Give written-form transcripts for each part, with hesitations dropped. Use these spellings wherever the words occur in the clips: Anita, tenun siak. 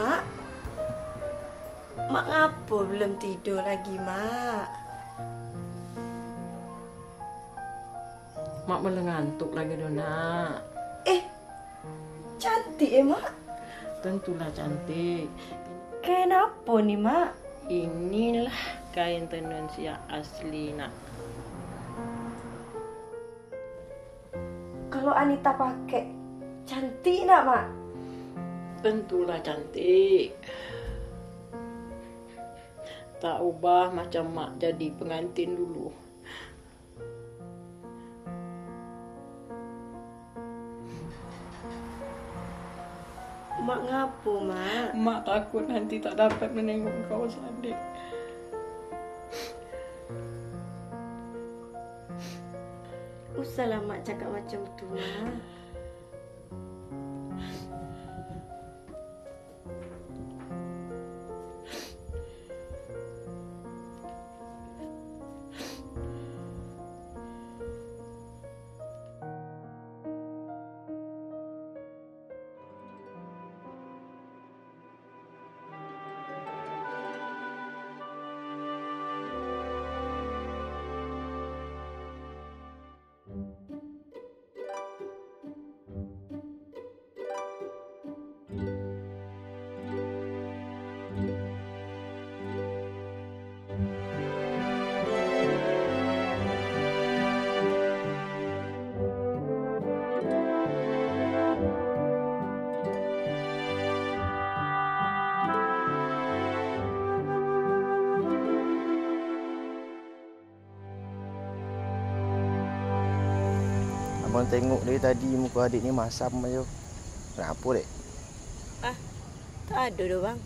Mak? Mak ngapa belum tidur lagi, Mak? Mak malah ngantuk lagi, Dona. Eh, cantik ya, Mak? Tentulah cantik. Kain apa nih, Mak? Inilah kain tenun siak asli, Nak. Kalau Anita pakai, cantik nak, Mak? Tentulah cantik. Tak ubah macam Mak jadi pengantin dulu. Mak ngapa, Mak? Mak takut nanti tak dapat menengok kau Sadik. Usahlah Mak cakap macam tu, Mak. Abang tengok dari tadi muka adik ni masam aja. Kenapa, Dek? Ah, tak ada dah, bang.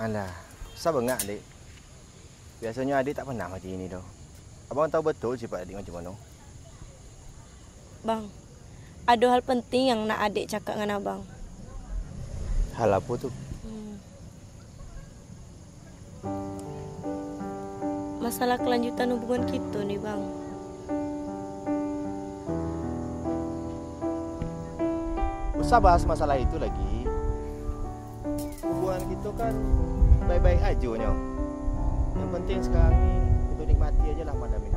Alah, sabar ngak, Dek. Biasanya adik tak pernah macam ini dah. Abang tahu betul sifat adik macam mana? Bang, ada hal penting yang nak adik cakap dengan abang. Hal apa tu? Masalah kelanjutan hubungan kita ni, bang. Usah bahas masalah itu lagi. Hubungan kita kan baik-baik aja, Nyok. Yang penting sekarang ni kita nikmati aja lah pandang ini.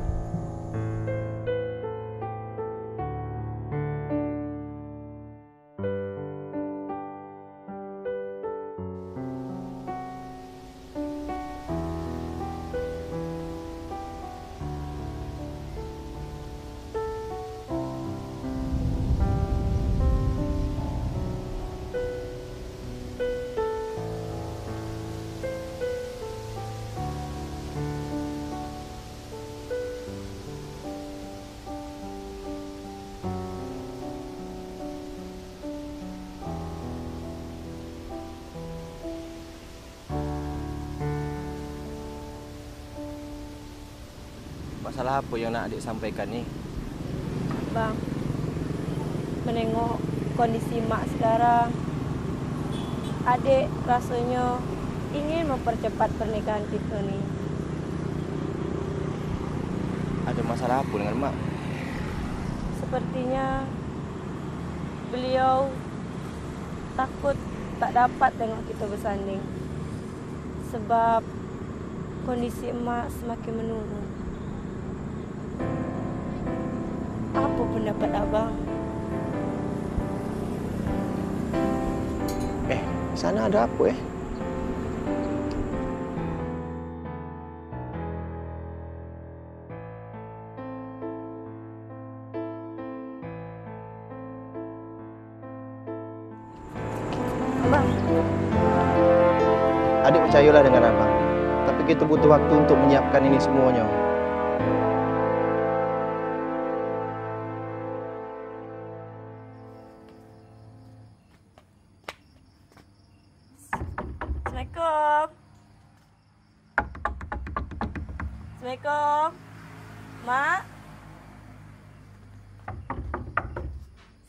Masalah apa yang nak adik sampaikan ni? Bang, menengok kondisi Mak sekarang, adik rasanya ingin mempercepat pernikahan kita ni. Ada masalah apa dengan Mak? Sepertinya beliau takut tak dapat tengok kita bersanding sebab kondisi Mak semakin menurun. Apa pendapat abang? Eh, sana ada apa eh? Abang. Adik percayalah dengan abang. Tapi kita butuh waktu untuk menyiapkan ini semuanya. Assalamualaikum. Mak.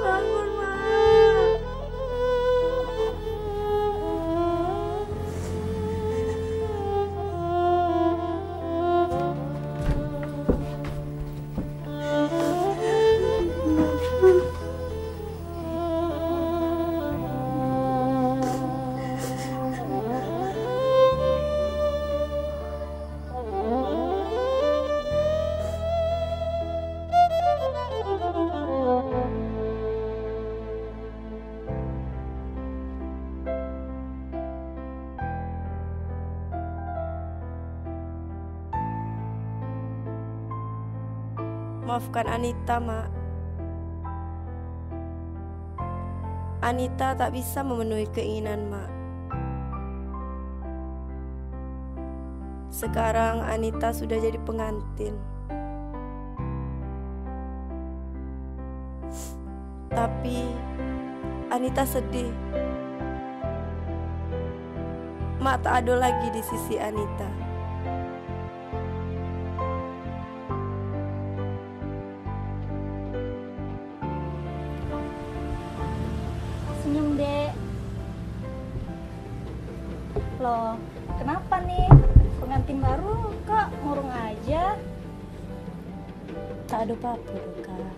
Bangun, Mak. Maafkan Anita, Mak. Anita tak bisa memenuhi keinginan Mak. Sekarang Anita sudah jadi pengantin. Tapi Anita sedih. Mak tak ada lagi di sisi Anita. Senyum, Dek. Loh, kenapa nih? Pengantin baru Kak murung aja. Tak ada apa-apa, Kak.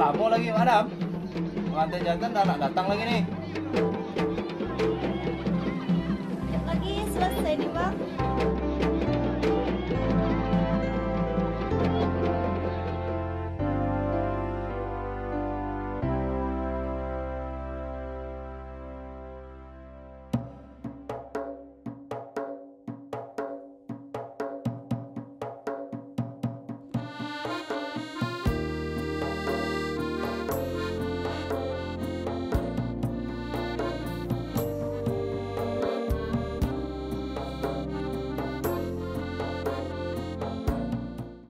Lama lagi, Madam. Pengantin jantan dah nak datang lagi nih. Selesai nih, Bang.